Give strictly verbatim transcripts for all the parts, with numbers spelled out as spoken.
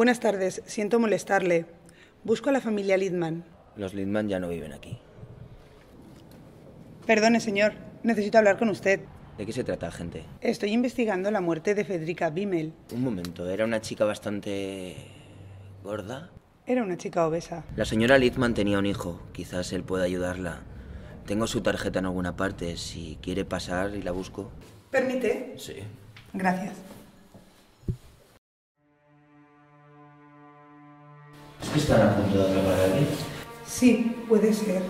Buenas tardes, siento molestarle. Busco a la familia Lidman. Los Lidman ya no viven aquí. Perdone, señor. Necesito hablar con usted. ¿De qué se trata, agente? Estoy investigando la muerte de Federica Bimmel. Un momento, ¿era una chica bastante... gorda? Era una chica obesa. La señora Lidman tenía un hijo. Quizás él pueda ayudarla. Tengo su tarjeta en alguna parte. Si quiere pasar y la busco. ¿Permite? Sí. Gracias. ¿Es que están a punto de acabar aquí? Sí, puede ser.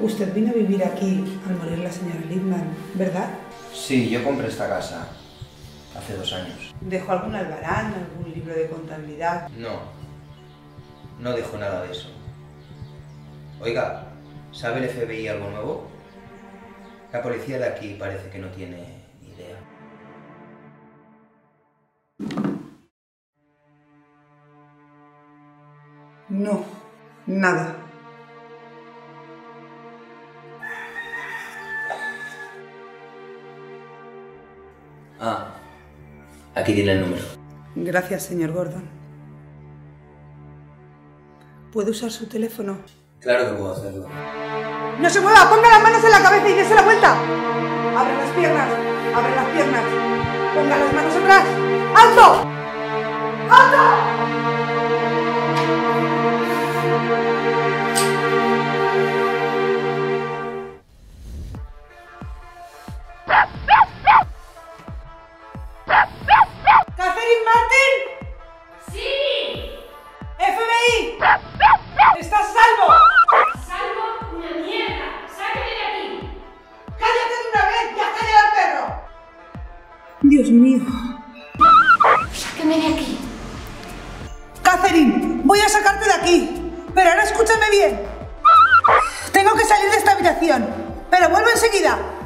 Usted vino a vivir aquí al morir la señora Lidman, ¿verdad? Sí, yo compré esta casa hace dos años. ¿Dejó algún albarán, algún libro de contabilidad? No, no dejó nada de eso. Oiga, ¿sabe el F B I algo nuevo? La policía de aquí parece que no tiene idea. No, nada. Ah, aquí tiene el número. Gracias, señor Gordon. ¿Puedo usar su teléfono? Claro que puedo hacerlo. ¡No se mueva! ¡Ponga las manos en la cabeza y dése la vuelta! ¡Abre las piernas! ¡Abre las piernas! ¡Ponga las manos atrás! ¡Alto! ¡Alto! Dios mío. Sácame de aquí. Catherine, voy a sacarte de aquí. Pero ahora escúchame bien. Tengo que salir de esta habitación. Pero vuelvo enseguida.